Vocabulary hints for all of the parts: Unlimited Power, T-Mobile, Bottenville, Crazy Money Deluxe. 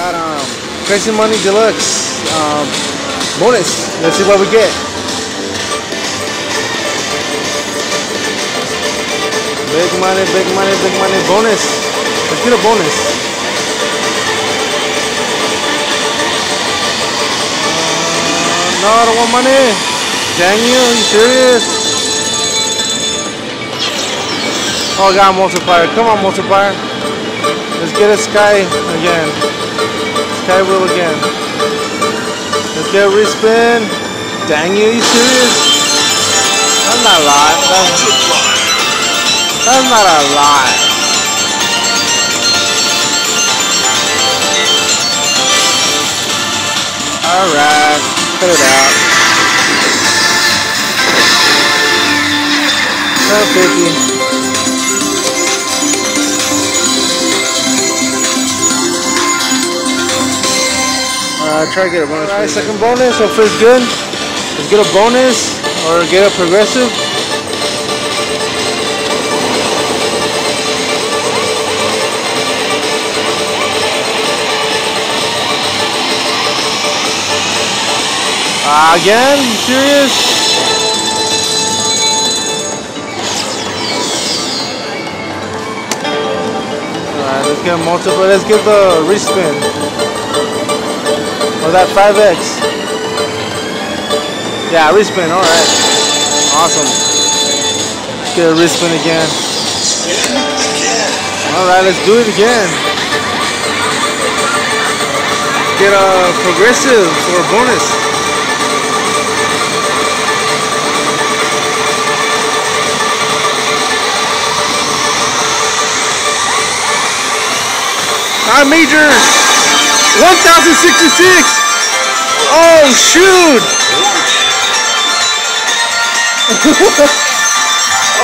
got Crazy Money Deluxe bonus. Let's see what we get. Big money, bonus. Let's get a bonus. No, I don't want money. Dang you, are you serious? Oh god, multiplier, come on multiplier. Let's get a sky again. Sky wheel again. Let's get a respin. Dang you, are you serious? That's not live. That's not a lie. Alright, put it out. 750. Try to get a bonus. Alright, second bonus. So feels good. Let's get a bonus or get a progressive. Again? You serious? Alright, let's get a multiple. Let's get the respin. Oh, that 5X. Yeah, respin, alright. Awesome. Let's get a respin again. Alright, let's do it again. Let's get a progressive or a bonus. Not major! 1066! Oh shoot!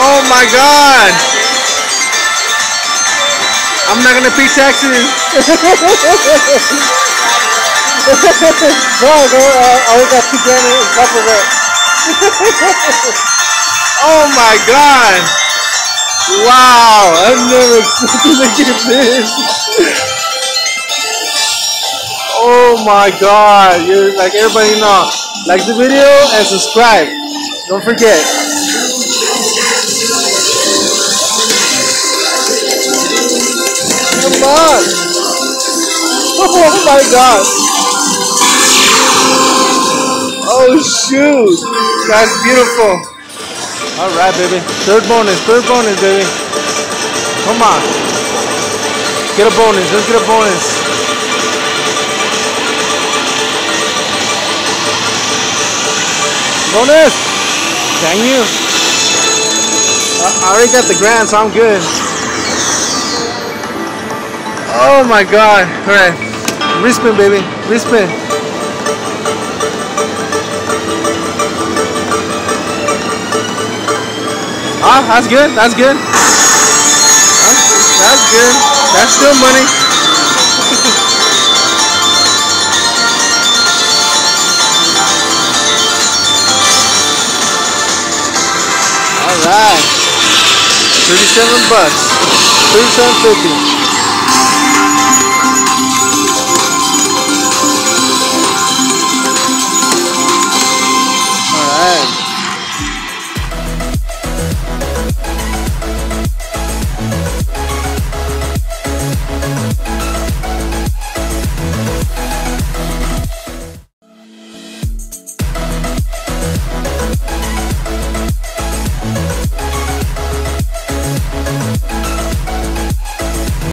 Oh my god! I'm not gonna pay taxes! No, I only got $2,000 on top of that. Oh my god! Wow! I've never expected to get this! Oh my god, you like everybody know. Like the video and subscribe. Don't forget. Come on. Oh my god. Oh shoot. That's beautiful. Alright baby. Third bonus baby. Come on. Get a bonus, let's get a bonus. Bonus! Dang you! I already got the grand, so I'm good. Oh my god! Alright. Respin, baby. Respin. Ah, that's good. That's good. That's good. That's still money. Alright, $37, $37.50.